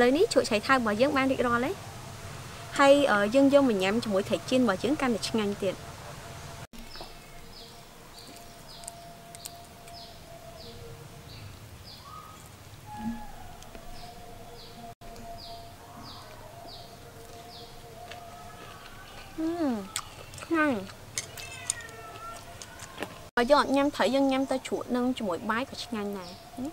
Lời ní chuột chạy thai bỏ dưỡng ban đi rồi đấy. Hay ở dân dân mình nhắm cho mỗi thể chiên bỏ dưỡng cam để ngành tiền. Ngon. Bỏ dưỡng nhắm thấy dân nhắm ta chuột nâng cho mỗi bái của ngành này.